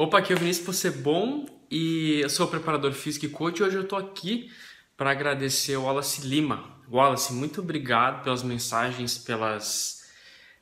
Opa, aqui é o Vinícius Possebon e eu sou preparador físico e coach, e hoje eu estou aqui para agradecer o Wallace Lima. Wallace, muito obrigado pelas mensagens,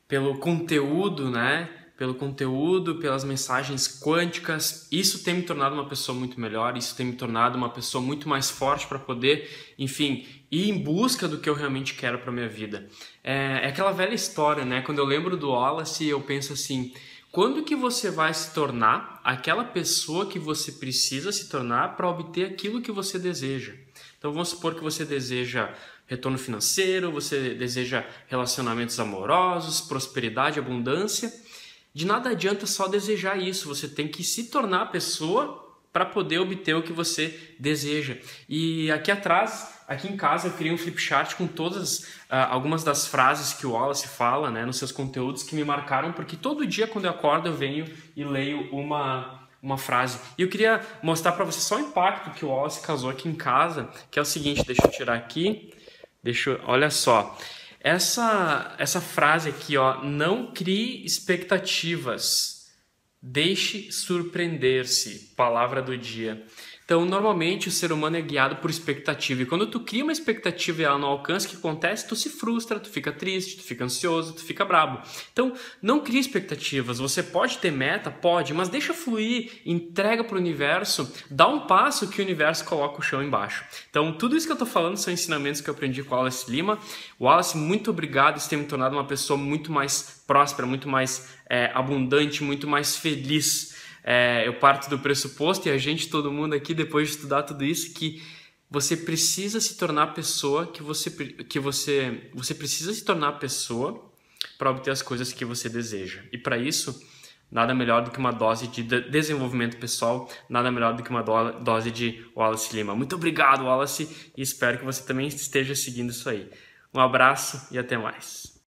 pelo conteúdo, né? Pelo conteúdo, pelas mensagens quânticas. Isso tem me tornado uma pessoa muito melhor, isso tem me tornado uma pessoa muito mais forte para poder, enfim, ir em busca do que eu realmente quero para minha vida. É aquela velha história, né? Quando eu lembro do Wallace, eu penso assim: quando que você vai se tornar aquela pessoa que você precisa se tornar para obter aquilo que você deseja? Então vamos supor que você deseja retorno financeiro, você deseja relacionamentos amorosos, prosperidade, abundância. De nada adianta só desejar isso, você tem que se tornar a pessoa para poder obter o que você deseja. E aqui atrás, aqui em casa, eu criei um flipchart com todas, algumas das frases que o Wallace fala, né, nos seus conteúdos, que me marcaram, porque todo dia quando eu acordo eu venho e leio uma frase. E eu queria mostrar para você só o impacto que o Wallace causou aqui em casa, que é o seguinte, deixa eu tirar aqui, olha só. Essa frase aqui, ó, não crie expectativas, deixe surpreender-se, palavra do dia. Então, normalmente o ser humano é guiado por expectativa, e quando tu cria uma expectativa e ela não alcança, o que acontece? Tu se frustra, tu fica triste, tu fica ansioso, tu fica brabo. Então, não cria expectativas. Você pode ter meta? Pode, mas deixa fluir, entrega para o universo, dá um passo que o universo coloca o chão embaixo. Então, tudo isso que eu estou falando são ensinamentos que eu aprendi com o Wallace Lima. Wallace, muito obrigado, isso tem me tornado uma pessoa muito mais próspera, muito mais abundante, muito mais feliz. Eu parto do pressuposto, e a gente, todo mundo aqui, depois de estudar tudo isso, que você precisa se tornar a pessoa que você precisa se tornar a pessoa para obter as coisas que você deseja. E para isso, nada melhor do que uma dose de desenvolvimento pessoal, nada melhor do que uma dose de Wallace Lima. Muito obrigado, Wallace, e espero que você também esteja seguindo isso aí. Um abraço e até mais.